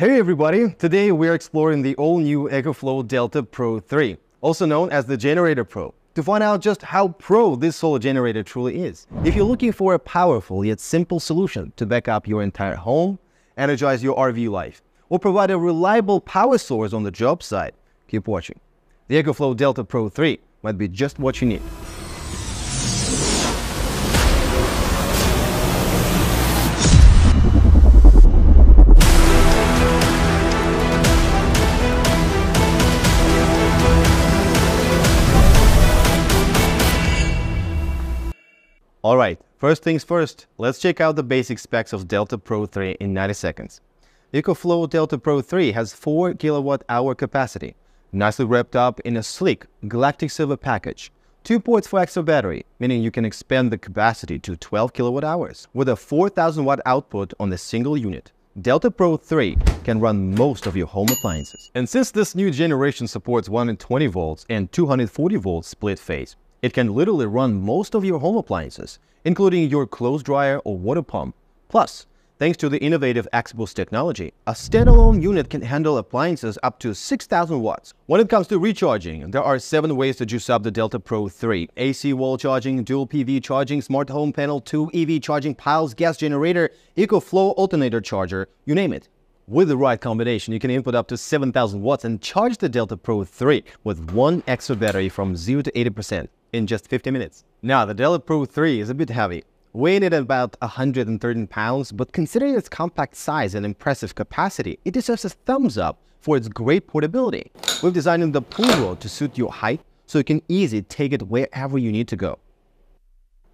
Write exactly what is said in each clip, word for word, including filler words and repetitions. Hey everybody, today we are exploring the all-new EcoFlow Delta Pro three, also known as the Generator Pro, to find out just how pro this solar generator truly is. If you're looking for a powerful yet simple solution to back up your entire home, energize your R V life, or provide a reliable power source on the job site, keep watching. The EcoFlow Delta Pro three might be just what you need. Alright, first things first, let's check out the basic specs of Delta Pro three in ninety seconds. EcoFlow Delta Pro three has four kilowatt hour capacity, nicely wrapped up in a sleek galactic silver package, two ports for extra battery, meaning you can expand the capacity to twelve kilowatt hours. With a four thousand watt output on a single unit, Delta Pro three can run most of your home appliances. And since this new generation supports one hundred twenty volts and two hundred forty volts split phase, it can literally run most of your home appliances, including your clothes dryer or water pump. Plus, thanks to the innovative X-Fusion technology, a standalone unit can handle appliances up to six thousand watts. When it comes to recharging, there are seven ways to juice up the Delta Pro three. A C wall charging, dual P V charging, smart home panel, two E V charging piles, gas generator, EcoFlow alternator charger, you name it. With the right combination, you can input up to seven thousand watts and charge the Delta Pro three with one extra battery from zero to eighty percent. In just fifty minutes. Now, the Delta Pro three is a bit heavy, weighing at about one hundred thirteen pounds, but considering its compact size and impressive capacity, it deserves a thumbs up for its great portability. We've designed the pull rod to suit your height, so you can easily take it wherever you need to go.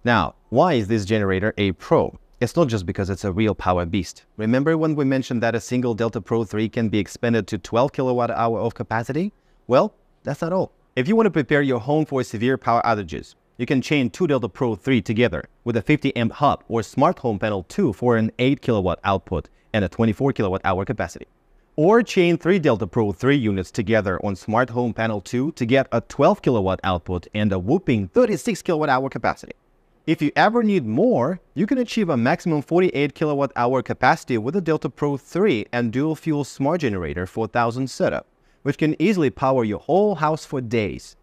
Now, why is this generator a pro? It's not just because it's a real power beast. Remember when we mentioned that a single Delta Pro three can be expanded to twelve kilowatt hour of capacity? Well, that's not all. If you want to prepare your home for severe power outages, you can chain two Delta Pro three together with a fifty amp hub or smart home panel two for an eight kilowatt output and a twenty-four kilowatt hour capacity. Or chain three Delta Pro three units together on smart home panel two to get a twelve kilowatt output and a whopping thirty-six kilowatt hour capacity. If you ever need more, you can achieve a maximum forty-eight kilowatt hour capacity with a Delta Pro three and dual fuel smart generator four thousand setup, which can easily power your whole house for days.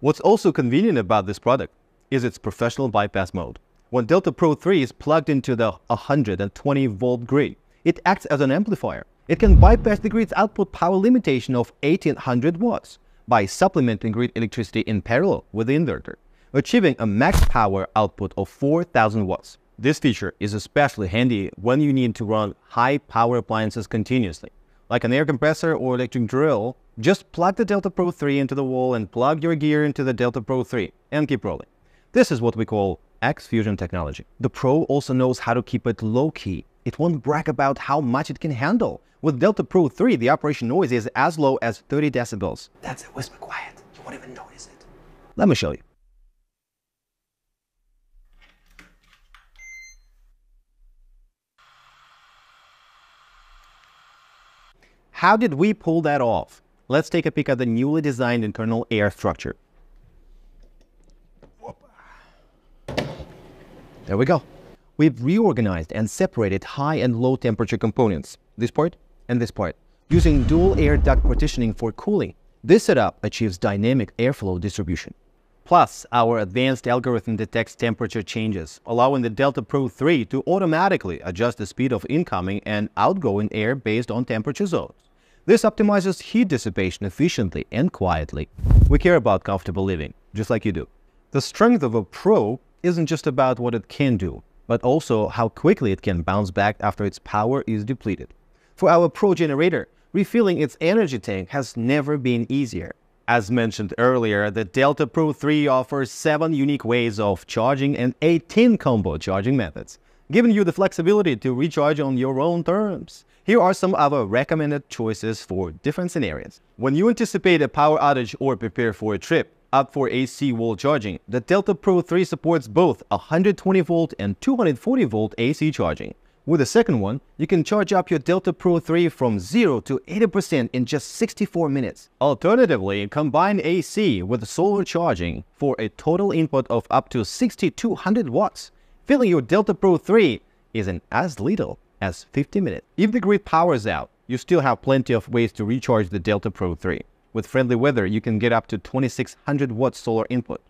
What's also convenient about this product is its professional bypass mode. When Delta Pro three is plugged into the one hundred twenty volt grid, it acts as an amplifier. It can bypass the grid's output power limitation of eighteen hundred watts by supplementing grid electricity in parallel with the inverter, achieving a max power output of four thousand watts. This feature is especially handy when you need to run high power appliances continuously, like an air compressor or electric drill. Just plug the Delta Pro three into the wall and plug your gear into the Delta Pro three and keep rolling. This is what we call X-Fusion technology. The Pro also knows how to keep it low-key. It won't brag about how much it can handle. With Delta Pro three, the operation noise is as low as thirty decibels. That's a whisper quiet. You won't even notice it. Let me show you. How did we pull that off? Let's take a peek at the newly designed internal air structure. There we go. We've reorganized and separated high and low temperature components, this part and this part, using dual air duct partitioning for cooling. This setup achieves dynamic airflow distribution. Plus, our advanced algorithm detects temperature changes, allowing the Delta Pro three to automatically adjust the speed of incoming and outgoing air based on temperature zones. This optimizes heat dissipation efficiently and quietly. We care about comfortable living, just like you do. The strength of a Pro isn't just about what it can do, but also how quickly it can bounce back after its power is depleted. For our Pro generator, refilling its energy tank has never been easier. As mentioned earlier, the Delta Pro three offers seven unique ways of charging and eighteen combo charging methods, giving you the flexibility to recharge on your own terms. Here are some other recommended choices for different scenarios. When you anticipate a power outage or prepare for a trip, opt for A C wall charging. The Delta Pro three supports both one hundred twenty volt and two hundred forty volt A C charging. With the second one, you can charge up your Delta Pro three from zero to eighty percent in just sixty-four minutes. Alternatively, combine A C with solar charging for a total input of up to six thousand two hundred watts. Filling your Delta Pro three is in as little as fifty minutes. If the grid powers out, you still have plenty of ways to recharge the Delta Pro three. With friendly weather, you can get up to twenty-six hundred watt solar input.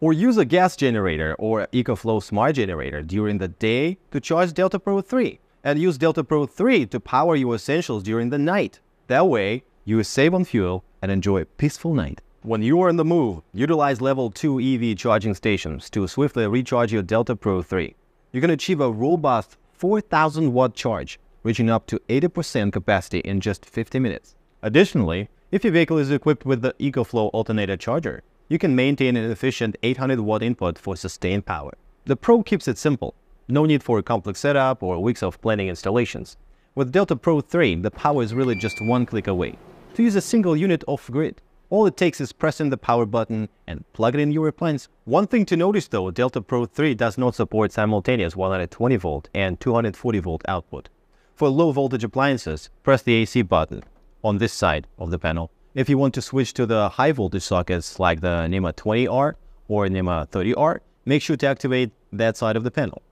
Or use a gas generator or EcoFlow smart generator during the day to charge Delta Pro three, and use Delta Pro three to power your essentials during the night. That way, you save on fuel and enjoy a peaceful night. When you are on the move, utilize level two E V charging stations to swiftly recharge your Delta Pro three. You can achieve a robust four thousand watt charge, reaching up to eighty percent capacity in just fifty minutes. Additionally, if your vehicle is equipped with the EcoFlow alternator charger, you can maintain an efficient eight hundred watt input for sustained power. The Pro keeps it simple. No need for a complex setup or weeks of planning installations. With Delta Pro three, the power is really just one click away. To use a single unit off-grid, all it takes is pressing the power button and plug it in your appliance. One thing to notice though, Delta Pro three does not support simultaneous one hundred twenty volt and two hundred forty volt output. For low voltage appliances, press the A C button on this side of the panel. If you want to switch to the high voltage sockets like the NEMA twenty R or NEMA thirty R, make sure to activate that side of the panel.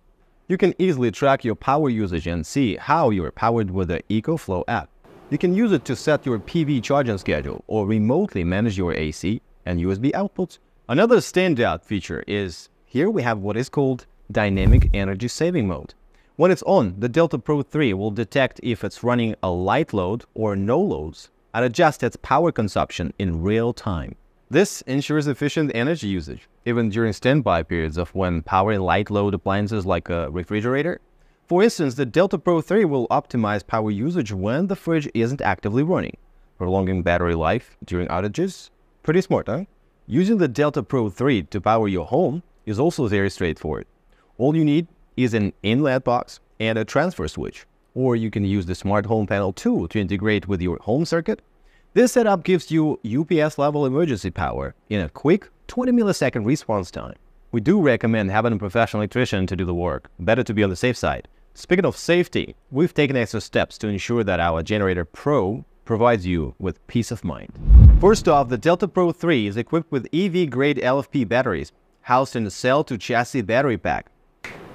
You can easily track your power usage and see how you are powered with the EcoFlow app. You can use it to set your P V charging schedule or remotely manage your A C and U S B outputs. Another standout feature is here we have what is called dynamic energy saving mode. When it's on, the Delta Pro three will detect if it's running a light load or no loads and adjust its power consumption in real time. This ensures efficient energy usage, even during standby periods of when powering light load appliances like a refrigerator. For instance, the Delta Pro three will optimize power usage when the fridge isn't actively running, prolonging battery life during outages. Pretty smart, huh? Using the Delta Pro three to power your home is also very straightforward. All you need is an inlet box and a transfer switch, or you can use the Smart Home Panel two to integrate with your home circuit. This setup gives you U P S level emergency power in a quick twenty millisecond response time. We do recommend having a professional electrician to do the work. Better to be on the safe side. Speaking of safety, we've taken extra steps to ensure that our Generator Pro provides you with peace of mind. First off, the Delta Pro three is equipped with E V grade L F P batteries housed in a cell-to-chassis battery pack.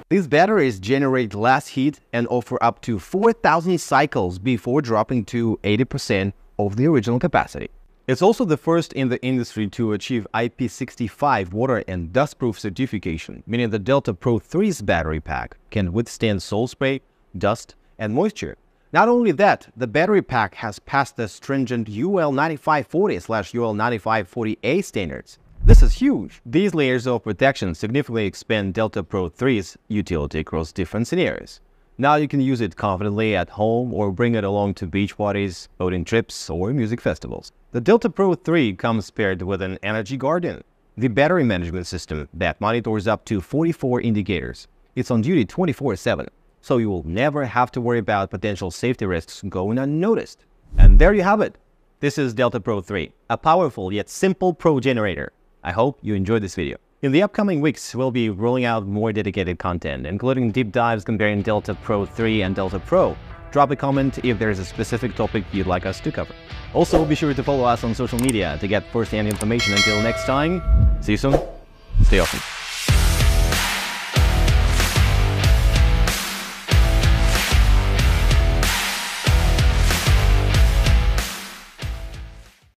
These batteries generate less heat and offer up to four thousand cycles before dropping to eighty percent of the original capacity. It's also the first in the industry to achieve I P sixty-five water and dustproof certification, meaning the Delta Pro three's battery pack can withstand soil spray, dust, and moisture. Not only that, the battery pack has passed the stringent U L ninety-five forty slash U L ninety-five forty A standards. This is huge! These layers of protection significantly expand Delta Pro three's utility across different scenarios. Now you can use it confidently at home or bring it along to beach parties, boating trips, or music festivals. The Delta Pro three comes paired with an Energy Guardian, the battery management system that monitors up to forty-four indicators. It's on duty twenty-four seven, so you will never have to worry about potential safety risks going unnoticed. And there you have it! This is Delta Pro three, a powerful yet simple Pro generator. I hope you enjoyed this video. In the upcoming weeks, we'll be rolling out more dedicated content, including deep dives comparing Delta Pro three and Delta Pro. Drop a comment if there is a specific topic you'd like us to cover. Also, be sure to follow us on social media to get first-hand information. Until next time, see you soon, stay awesome.